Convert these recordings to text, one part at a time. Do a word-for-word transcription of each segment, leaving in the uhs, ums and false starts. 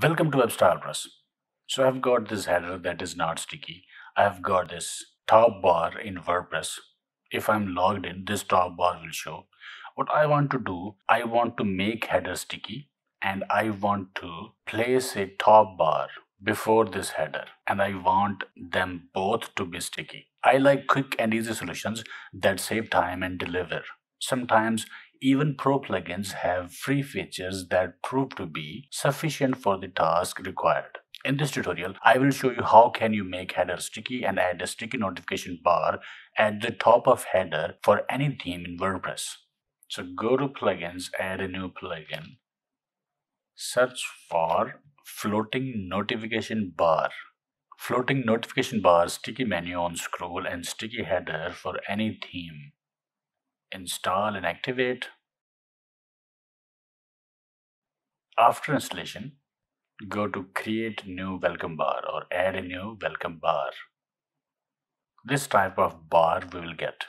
Welcome to WebStylePress. So I've got this header that is not sticky. I've got this top bar in WordPress. If I'm logged in, this top bar will show. What I want to do, I want to make header sticky and I want to place a top bar before this header and I want them both to be sticky. I like quick and easy solutions that save time and deliver. Sometimes even pro plugins have free features that prove to be sufficient for the task required. In this tutorial, I will show you how can you make header sticky and add a sticky notification bar at the top of header for any theme in WordPress. So go to plugins, add a new plugin, search for Floating Notification Bar. Floating Notification Bar, sticky menu on scroll and sticky header for any theme. Install and activate. After installation, go to create new welcome bar or add a new welcome bar. This type of bar we will get.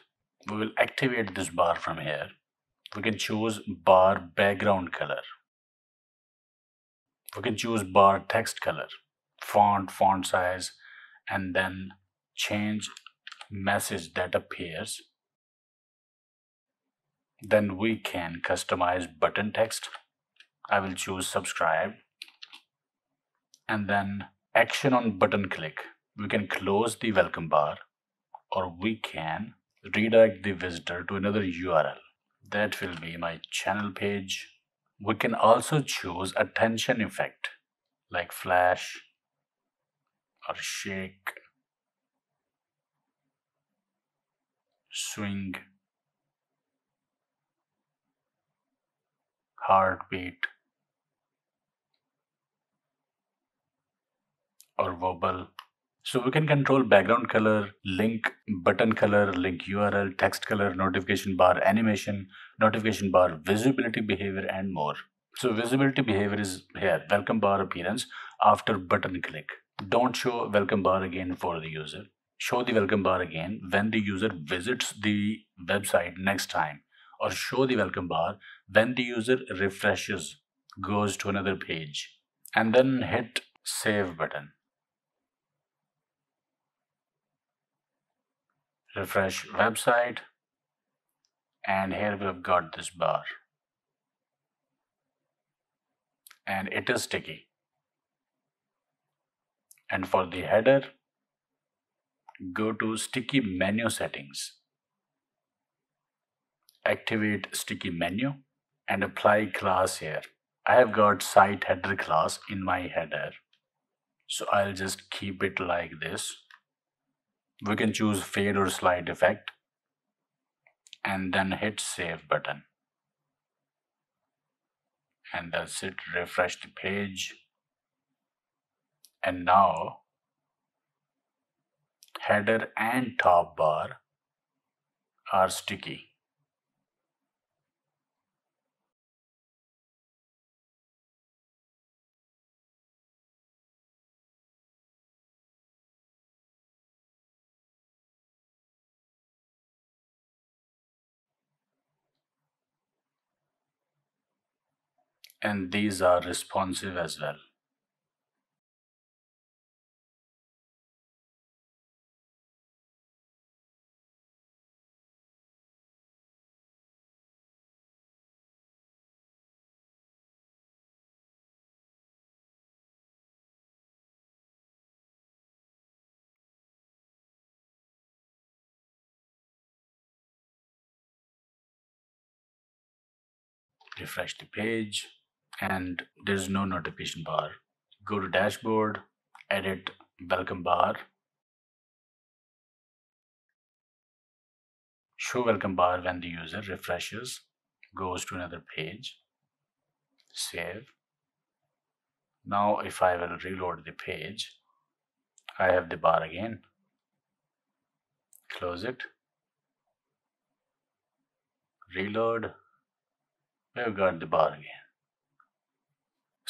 We will activate this bar from here. We can choose bar background color. We can choose bar text color, font, font size, and then change message that appears. Then we can customize button text. I will choose subscribe. And then action on button click. We can close the welcome bar or we can redirect the visitor to another U R L. That will be my channel page. We can also choose attention effect like flash or shake, swing, heartbeat, or verbal. So we can control background color, link, button color, link U R L, text color, notification bar animation, notification bar visibility behavior, and more. So visibility behavior is here, welcome bar appearance after button click. Don't show welcome bar again for the user. Show the welcome bar again when the user visits the website next time, or show the welcome bar when the user refreshes, goes to another page, and then hit save button. Refresh website, and here we've got this bar and it is sticky. And for the header, go to sticky menu settings, activate sticky menu and apply class here. I have got site header class in my header, so I'll just keep it like this. We can choose fade or slide effect and then hit save button. And that's it, refresh the page. And now header and top bar are sticky. And these are responsive as well. Refresh the page. And there's no notification bar. Go to dashboard, edit welcome bar, show welcome bar when the user refreshes, goes to another page, save. Now if I will reload the page, I have the bar again. Close it, reload, we've got the bar again.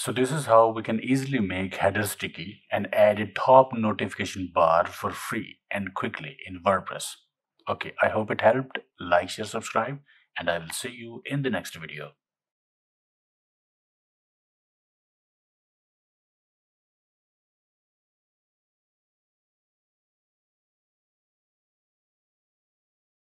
So this is how we can easily make header sticky and add a top notification bar for free and quickly in WordPress. Okay, I hope it helped. Like, share, subscribe, and I will see you in the next video.